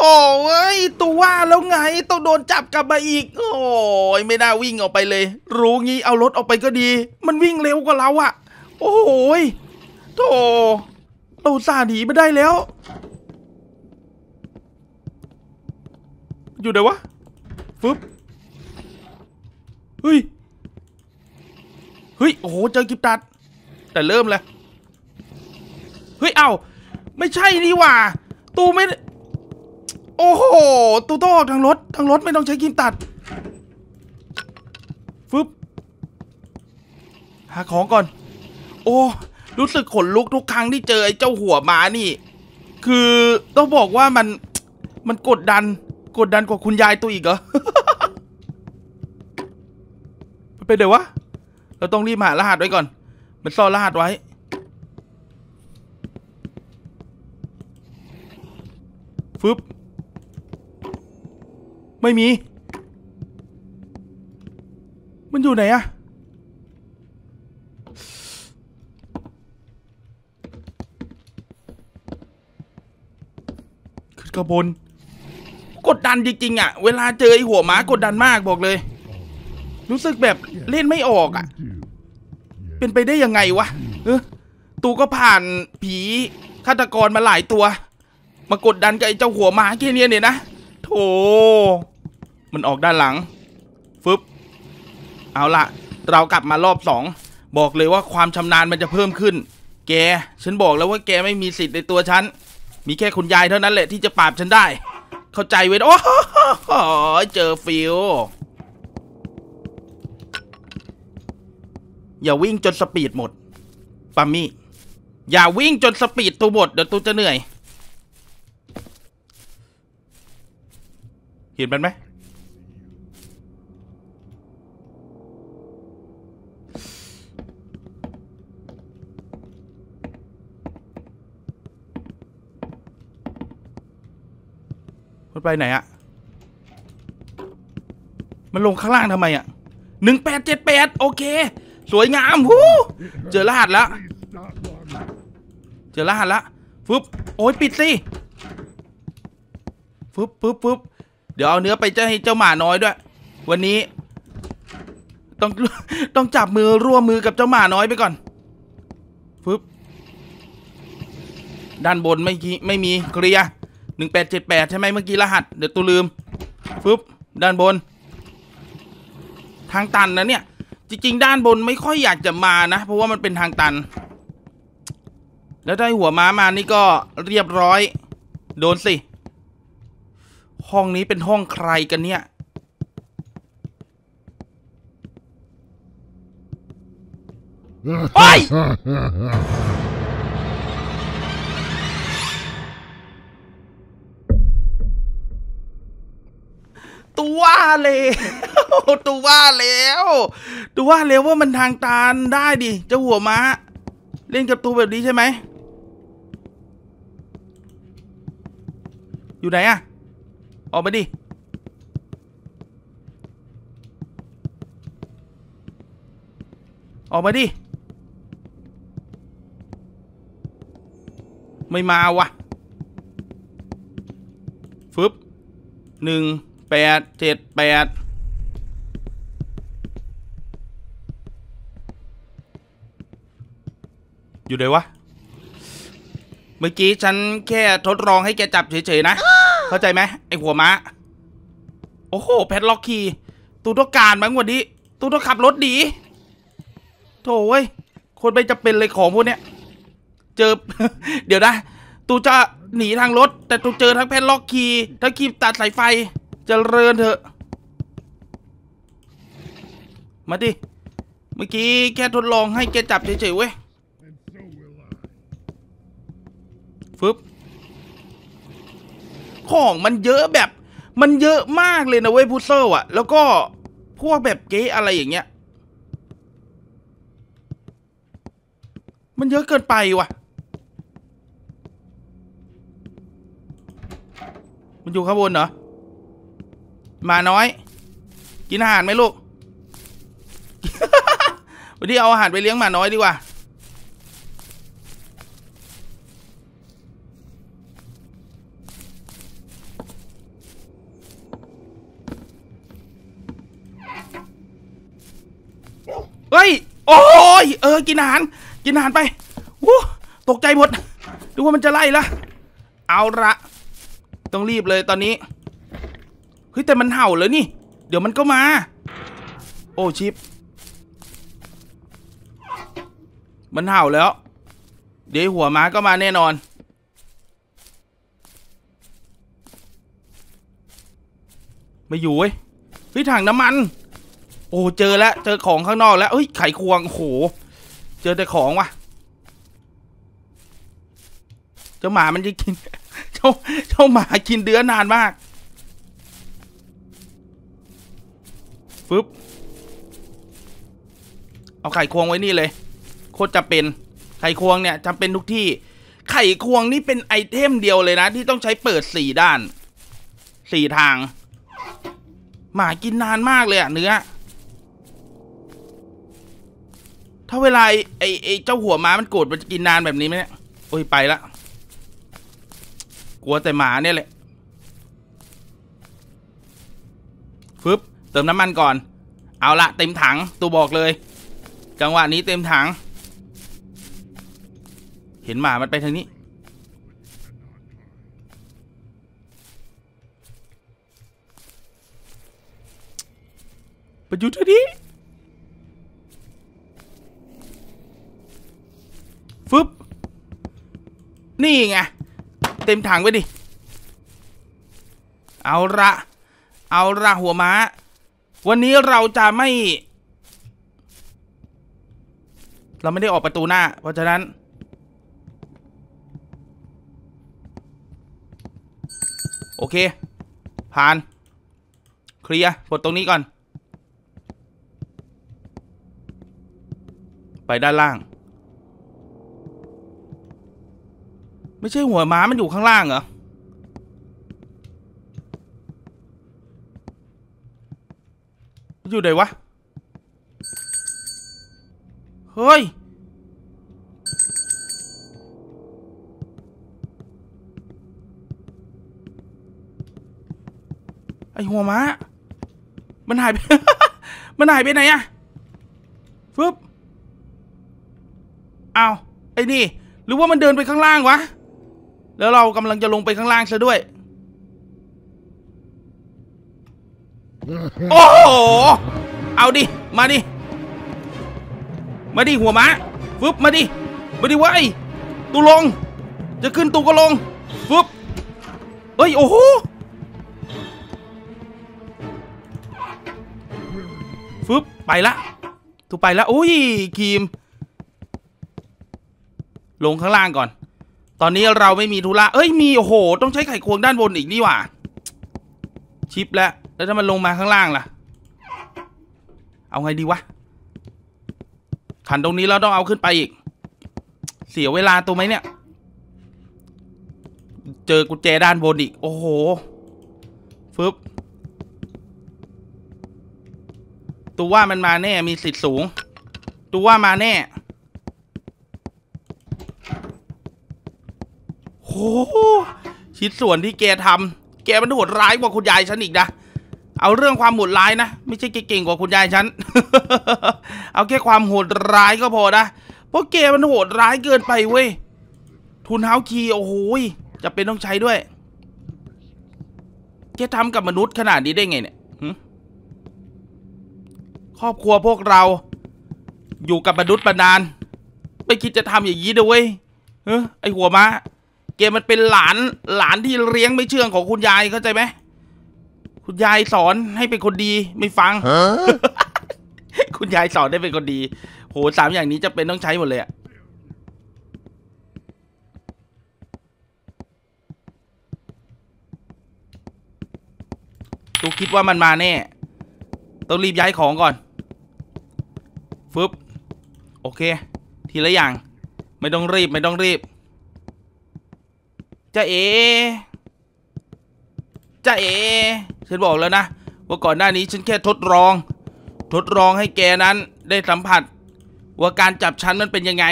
โอ้ยตัวว่าแล้วไงต้องโดนจับกลับมาอีกโอ้ยไม่น่าวิ่งออกไปเลยรู้งี้เอารถออกไปก็ดีมันวิ่งเร็วกว่าเราอะโอ้ยโธ่เราสาหนีไม่ได้แล้วอยู่ไหนวะฟึบเฮ้ยเฮ้ยโอ้โหเจอกิบตัดแต่เริ่มแล้วเฮ้ยเอ้าไม่ใช่นี่หว่าตูไม่โอ้โหตูต้องออกทางรถไม่ต้องใช้กิบตัดฟึบหาของก่อนโอ้รู้สึกขนลุกทุกครั้งที่เจอไอ้เจ้าหัวม้านี่คือต้องบอกว่ามันกดดันกว่าคุณยายตัวอีกเหรอ ไปเดี๋ยววะเราต้องรีบหารหัสไว้ก่อนมันซ่อนรหัสไว้ฟึบไม่มีมันอยู่ไหนอะขึ้นกระบนกดดันจริงๆอ่ะเวลาเจอไอ้หัวม้ากดดันมากบอกเลยรู้สึกแบบเล่นไม่ออกอ่ะเป็นไปได้ยังไงวะตูก็ผ่านผีฆาตกรมาหลายตัวมากดดันกับไอ้เจ้าหัวม้าแค่นี้เนี่ยนะโธ่มันออกด้านหลังฟึบเอาละเรากลับมารอบสองบอกเลยว่าความชำนาญมันจะเพิ่มขึ้นแกฉันบอกแล้วว่าแกไม่มีสิทธิ์ในตัวฉันมีแค่คุณยายเท่านั้นแหละที่จะปราบฉันได้เข้าใจเว้ยโอ้โหเจอฟิวอย่าวิ่งจนสปีดหมดปามี่อย่าวิ่งจนสปีดตัวหมดเดี๋ยวตัวจะเหนื่อยเห็นมันไหมมันไปไหนอะมันลงข้างล่างทำไมอะ1878โอเคสวยงามหูเจอรหัสแล้วฟึบโอ้ยปิดสิฟึบเดี๋ยวเอาเนื้อไปให้เจ้าหมาน้อยด้วยวันนี้ต้องจับมือร่วมมือกับเจ้าหมาน้อยไปก่อนฟึบด้านบนไม่มีเคลียร์1878ใช่ไหมเมื่อกี้รหัสเดี๋ยวตูลืมฟึบด้านบนทางตันนะเนี่ยจริงๆด้านบนไม่ค่อยอยากจะมานะเพราะว่ามันเป็นทางตันแล้วได้หัวม้ามานี่ก็เรียบร้อยโดนสิห้องนี้เป็นห้องใครกันเนี่ยโอ๊ยตัวว่าแล้วว่ามันทางตันได้ดิเจ้าหัวม้าเล่นกับตัวแบบนี้ใช่ไหมอยู่ไหนอะออกมาดิไม่มาวะฟึบ1878อยู่ไหนวะเมื่อกี้ฉันแค่ทดลองให้แกจับเฉยๆนะเข้าใจไหมไอหัวม้าโอ้โหแพดล็อกคีย์ตูต้องการมั้งวันนี้ตูต้องขับรถดีโถ่เว้ยคนไม่จะเป็นเลยของพวกเนี้ยเจอ เดี๋ยวนะตูจะหนีทางรถแต่ตูเจอทั้งแพดล็อกคีย์ทั้งคีบตัดสายไฟเจริญเถอะมาดิเมื่อกี้แค่ทดลองให้แกจับเฉยๆเว้ยฟึบของมันเยอะแบบมันเยอะมากเลยนะเว้ยพุซเซิลอะแล้วก็พวกแบบเก๊อะไรอย่างเงี้ยมันเยอะเกินไปว่ะมันอยู่ข้างบนเหรอมาน้อยกินอาหารไหมลูก วันนี้เอาอาหารไปเลี้ยงหมาน้อยดีกว่า โอ้ยกินอาหารไปตกใจหมดดูว่ามันจะไล่ละเอาละต้องรีบเลยตอนนี้เฮ้ยแต่มันเห่าเลยนี่เดี๋ยวมันก็มาโอ้ชิปมันเห่าแล้วเดี๋ยวหัวม้าก็มาแน่นอนไม่อยู่เว้ยพี่ถังน้ำมันโอ้เจอแล้วเจอของข้างนอกแล้วเฮ้ยไขควงโอ้โหเจอแต่ของว่ะเจ้าหมามันจะกินเจ้าหมากินเดือนนานมากฟึบเอาไขควงไว้นี่เลยโคตรจะเป็นไขควงเนี่ยจำเป็นทุกที่ไขควงนี่เป็นไอเทมเดียวเลยนะที่ต้องใช้เปิด4ด้าน4ทางหมากินนานมากเลยอะเนื้อถ้าเวลาไอเจ้าหัวม้ามันโกรธมันจะกินนานแบบนี้ไหมเนี่ยโอ้ยไปละกลัวแต่หมาเนี่ยแหละฟึบเติมน้ำมันก่อนเอาละเต็มถังตัวบอกเลยจังหวะนี้เต็มถังเห็นหมามันไปทางนี้ไปอยู่ที่นี่ฟึบนี่ไงเต็มถังไปดิเอาละหัวม้าวันนี้เราจะไม่ได้ออกประตูหน้าเพราะฉะนั้นโอเคผ่านเคลียร์ปลดตรงนี้ก่อนไปด้านล่างไม่ใช่หัวม้ามันอยู่ข้างล่างเหรออยู่ไหนวะเฮ้ยไอหัวม้ามันหายไป มันหายไปไหนอะฟึบเอาไอ้นี่หรือว่ามันเดินไปข้างล่างวะแล้วเรากำลังจะลงไปข้างล่างซะด้วยโอ้โหเอาดิมาดิหัวม้าฟึบมาดิไว้ตูลงจะขึ้นตูก็ลงฟึบเฮ้ยโอ้โหฟึบไปละตูไปละโอ้ยคีมลงข้างล่างก่อนตอนนี้เราไม่มีธุระเอ้ยมีโอ้โหต้องใช้ไขควงด้านบนอีกนี่หว่าชิปแล้วถ้ามันลงมาข้างล่างล่ะเอาไงดีวะขันตรงนี้เราต้องเอาขึ้นไปอีกเสียเวลาตัวไหมเนี่ยเจอกุญแจด้านบนอีกโอ้โหฟึบตัวว่ามันมาแน่มีสิทธิ์สูงตัวว่ามาแน่โอ้โหชิ้นส่วนที่แกทำแกมันโหดร้ายกว่าคุณยายฉันอีกนะเอาเรื่องความโหดร้ายนะไม่ใช่แกเก่งกว่าคุณยายฉัน เอาแค่ความโหดร้ายก็พอนะเพราะแกมันโหดร้ายเกินไปเว้ยทุนเฮาคีโอ้โหจะเป็นต้องใช้ด้วยแกทำกับมนุษย์ขนาดนี้ได้ไงเนี่ยครอบครัวพวกเราอยู่กับมนุษย์มานานไม่คิดจะทำอย่างนี้เลยเว้ยไอหัวม้าแกมันเป็นหลานที่เลี้ยงไม่เชื่องของคุณยายเข้าใจไหมคุณยายสอนให้เป็นคนดีไม่ฟัง คุณยายสอนได้เป็นคนดีโหสามอย่างนี้จะเป็นต้องใช้หมดเลยอะตูคิดว่ามันมาแน่ต้องรีบย้ายของก่อนฟึบโอเคทีละอย่างไม่ต้องรีบจะเอฉันบอกแล้วนะว่าก่อนหน้านี้ฉันแค่ทดลองให้แกนั้นได้สัมผัสว่าการจับฉันมันเป็นยังไง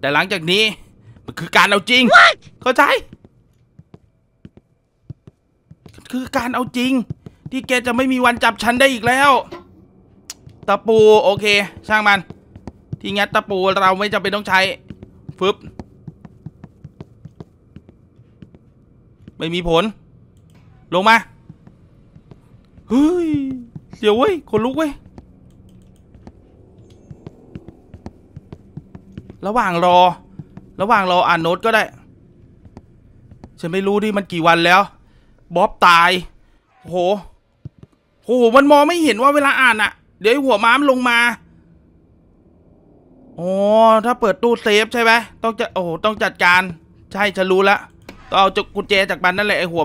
แต่หลังจากนี้มันคือการเอาจริง What? เข้าใจคือการเอาจริงที่แกจะไม่มีวันจับฉันได้อีกแล้วตะปูโอเคช่างมัน ที่งัดตะปูเราไม่จำเป็นต้องใช้ฟึบไม่มีผลลงมาเฮ้ยเดี๋ยวเว้ยคนลุกเว้ยระหว่างรออ่านโน้ตก็ได้ฉันไม่รู้ดิมันกี่วันแล้วบ๊อบตายโหมันมองไม่เห็นว่าเวลาอ่านอะเดี๋ยวหัวม้ามลงมาโอ้ถ้าเปิดตู้เซฟใช่ไหมต้องจัดการใช่ฉันรู้ละต้องเอากุญแจจากมันนั่นแหละไอหัว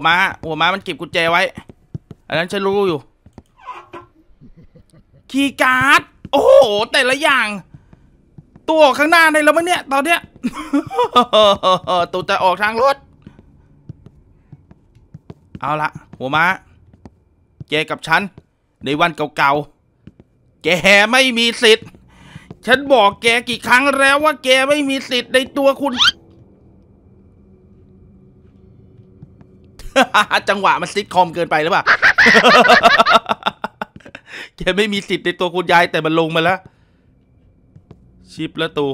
ม้ามันเก็บกุญแจไว้อันนั้นฉันรู้อยู่คีย์การ์ดโอ้โหแต่ละอย่างตัวออกข้างหน้าได้แล้วมั้งเนี่ยตอนเนี้ย ตัวจะออกทางรถเอาละหัวม้าแกกับฉันในวันเก่าๆแกไม่มีสิทธิ์ฉันบอกแกกี่ครั้งแล้วว่าแกไม่มีสิทธิ์ในตัวคุณ จังหวะมันซิทคอมเกินไปหรือเปล่า แกไม่มีสิทธิ์ในตัวคุณยายแต่มันลงมาแล้วชิปและตู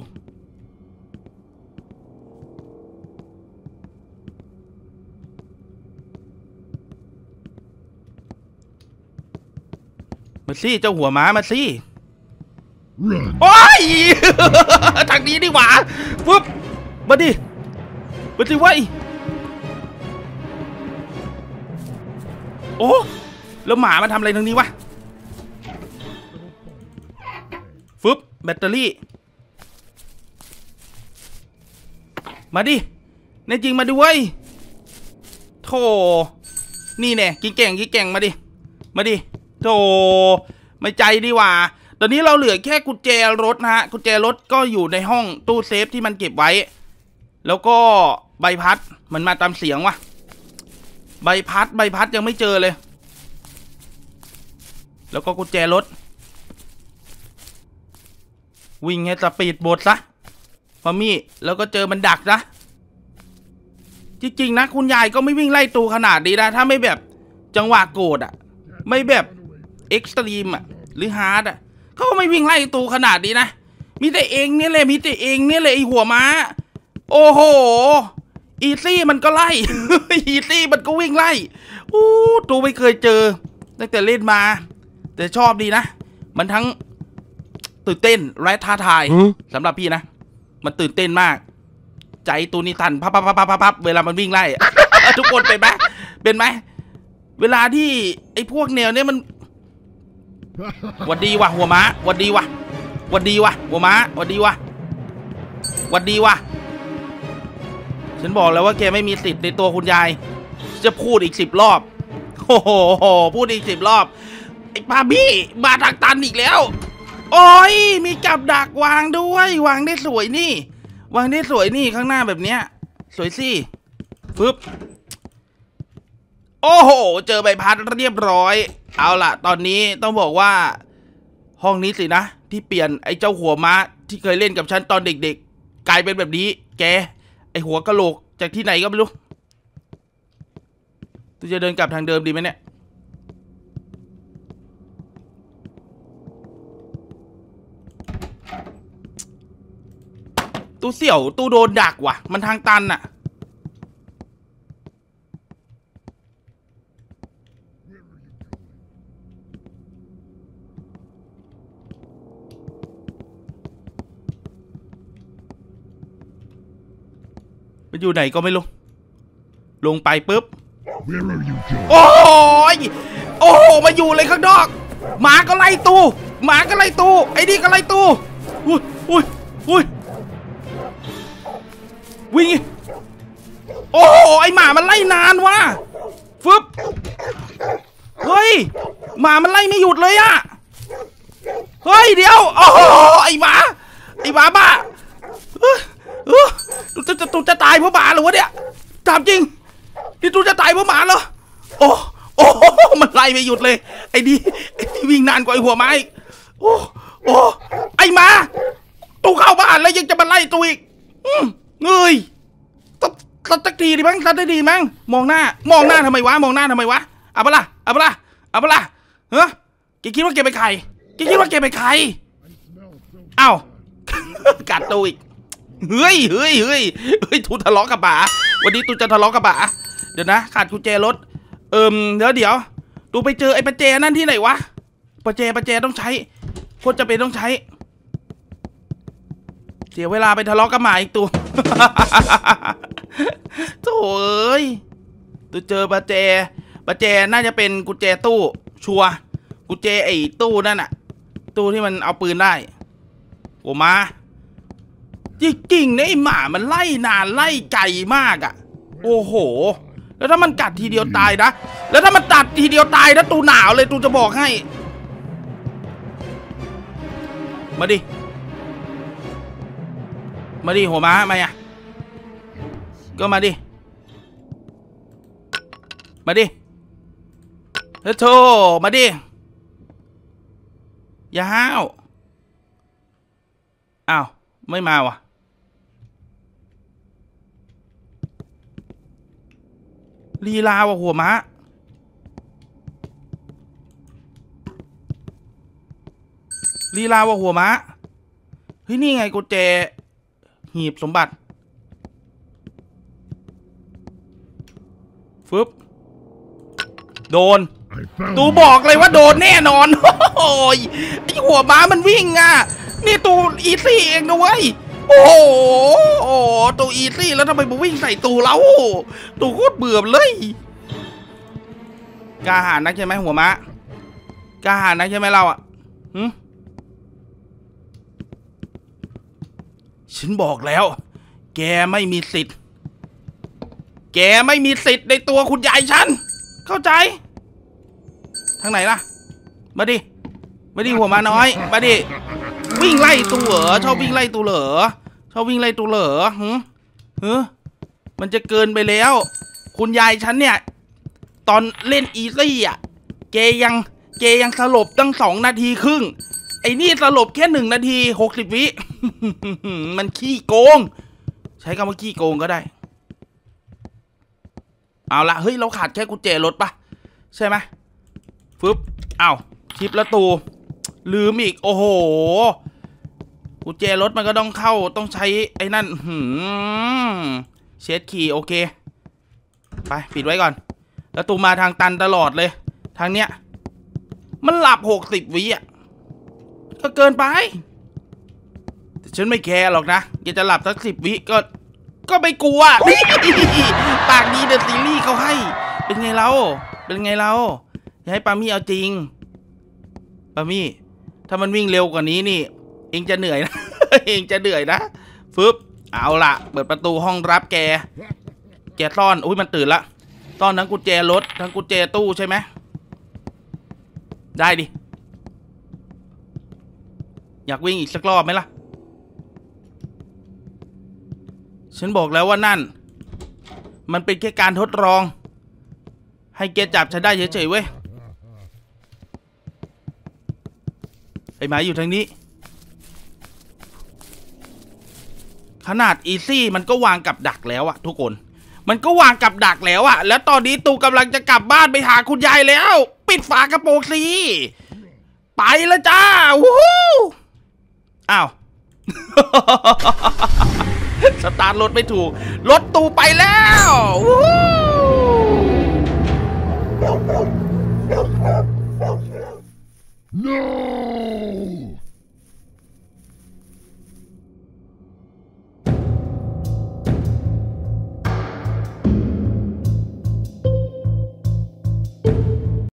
มาสิเจ้าหัวม้ามาสิโอ้ย ทางนี้ดีกว่าปุ๊บมาดิไว้โอ้แล้วหมามันทำอะไรทางนี้วะฟึบแบตเตอรี่มาดิในจริงมาด้วยโธ่นี่แน่กิ๊กแก่งมาดิโธ่ไม่ใจดีว่าตอนนี้เราเหลือแค่กุญแจรถนะฮะกุญแจรถก็อยู่ในห้องตู้เซฟที่มันเก็บไว้แล้วก็ใบพัดมันมาตามเสียงว่ะใบพัดยังไม่เจอเลยแล้วก็กุญแจรถวิ่งให้สปีดโบ๊ทซะพอมี่แล้วก็เจอมันดักนะจริงๆนะคุณยายก็ไม่วิ่งไล่ตูขนาดนี้นะถ้าไม่แบบจังหวะโกรธอ่ะไม่แบบเอ็กซ์ตรีมอ่ะหรือฮาร์ดอ่ะเขาไม่วิ่งไล่ตูขนาดนี้นะมีแต่เองเนี่ยเลยไอหัวม้าโอ้โหอีซี่มันก็ไล่ อีซี่มันก็วิ่งไล่อู้ตูไม่เคยเจอตั้งแต่เล่นมาแต่ชอบดีนะมันทั้งตื่นเต้นและท้าทายสำหรับพี่นะมันตื่นเต้นมากใจตูนิทันพับเวลามันวิ่งไล่ ทุกคนเป็นไหมเวลาที่ไอ้พวกแนวเนี้ยมัน หวัดดีว่ะหัวม้าฉันบอกแล้วว่าแกไม่มีสิทธิ์ในตัวคุณยายจะพูดอีก10 รอบโอ้โหพูดอีก10 รอบไอ้ป้าบี้มาทางตันอีกแล้วโอ้ยมีกับดักวางด้วยวางได้สวยนี่ข้างหน้าแบบเนี้ยสวยสิปึ๊บโอ้โหเจอใบพัดเรียบร้อยเอาล่ะตอนนี้ต้องบอกว่าห้องนี้สินะที่เปลี่ยนไอ้เจ้าหัวม้าที่เคยเล่นกับฉันตอนเด็กๆกลายเป็นแบบนี้แกไอ้หัวกะโหลกจากที่ไหนก็ไม่รู้ตูจะเดินกลับทางเดิมดีไหมเนี่ยตู้เสี่ยวตู้โดนดักว่ะมันทางตันน่ะมันอยู่ไหนก็ไม่รู้ลงไปปุ๊บโอ้โหมาอยู่เลยข้างนอกหมาก็ไล่ตู้ไอ้นี่ก็ไล่ตู้อุ้ยวิ่งโอ้โหไอหมามันไล่นานว่ะฟึบเฮ้ยหมามันไล่ไม่หยุดเลยอะเฮ้ยเดี๋ยวโอ้โหไอหมาบ้าตูจะตายเพราะหมาเหรอวะเนี่ยถามจริงนี่ตูจะตายเพราะหมาเหรอโอ้โหมันไล่ไม่หยุดเลยไอนี่วิ่งนานกว่าไอหัวไม้โอ้ไอหมาตูเข้าบ้านแล้วยังจะมาไล่ตูอีกเงยตัดดีมั้งมองหน้าทำไมวะเอาปะล่ะเฮ้ยแกคิดว่าแกเป็นใครเอ้า กัดตูอีกเฮ้ยเฮ้ยเฮ้ยเฮ้ยตูทะเลาะกับป๋าวันนี้ตูจะทะเลาะกับป๋าเดี๋ยวนะขาดกุญแจรถเดี๋ยวตูไปเจอไอ้ประแจนั่นที่ไหนวะประแจต้องใช้โคตรจะเป็นต้องใช้เสียเวลาไปทะเลาะกับหมาอีกตัวโถ่เอ้ยตัวเจอประแจน่าจะเป็นกุญแจตู้ชัวกุญแจไอ้ตู้นั่นน่ะตู้ที่มันเอาปืนได้โอ้มาจริงๆนะไอ้หมามันไล่นานไล่ไกลมากอ่ะโอ้โหแล้วถ้ามันกัดทีเดียวตายนะแล้วถ้ามันตัดทีเดียวตายนะตูหนาวเลยตูจะบอกให้มาดิหัวม้ามาอ่ะก็มาดิเฮ้ยโธ่มาดิอย่าห้าวอ้าวไม่มาวะลีลาวะหัวม้าเฮ้ยนี่ไงกุญแจหีบสมบัติฟึบโดนตูบอกเลยว่าโดนแน่นอนโอ้ยไอหัวม้ามันวิ่งอ่ะนี่ตูอีซี่เองนะเว้ยโอ้โหตูอีซี่แล้วทำไมมันวิ่งใส่ตูเราตูโคตรเบื่อเลยกล้าหาญนักใช่ไหมหัวม้ากล้าหาญนักใช่ไหมเราอ่ะฉันบอกแล้วแกไม่มีสิทธิ์ในตัวคุณยายฉันเข้าใจทางไหนล่ะมาดิหัวมาน้อยมาดิวิ่งไล่ตูเหรอชอบวิ่งไล่ตูเหรอมันจะเกินไปแล้วคุณยายฉันเนี่ยตอนเล่นอีซี่อ่ะแกยังสลบตั้ง2 นาทีครึ่งไอ้นี่สลบแค่1 นาที 60 วิ มันขี้โกงใช้คำว่าขี้โกงก็ได้เอาละเฮ้ยเราขาดแค่กุญแจรถปะใช่ไหมฟึบเอาชิปละตูลืมอีกโอ้โหกุญแจรถมันก็ต้องเข้าต้องใช้ไอ้นั่นเช็ดขี่โอเคไปปิดไว้ก่อนแล้วตูมาทางตันตลอดเลยทางเนี้ยมันหลับ60 วิอ่ะก็เกินไปแต่ฉันไม่แคร์หรอกนะอยากจะหลับสัก10 วิก็ไม่กลัวปากดีเดอะซีรีส์เขาให้เป็นไงเราอย่าให้ปามี่เอาจริงปามี่ถ้ามันวิ่งเร็วกว่านี้นี่เองจะเหนื่อยนะฟึบเอาละเปิดประตูห้องรับแกซ่อนอุ้ยมันตื่นละซ่อนทั้งกุญแจรถทั้งกุญแจตู้ใช่ไหมได้ดิอยากวิ่งอีกสักรอบไหมล่ะฉันบอกแล้วว่านั่นมันเป็นแค่การทดลองให้แกจับฉันได้เฉยๆเว้ยไอหมาอยู่ทางนี้ขนาดอีซี่มันก็วางกับดักแล้วอะทุกคนมันก็วางกับดักแล้วอะแล้วตอนนี้ตูกำลังจะกลับบ้านไปหาคุณยายแล้วปิดฝากระโปรงสิไปแล้วจ้าวู้ฮู้อ้าว สตาร์ทรถไม่ถูกรถตูไปแล้ววู้ฮู้No!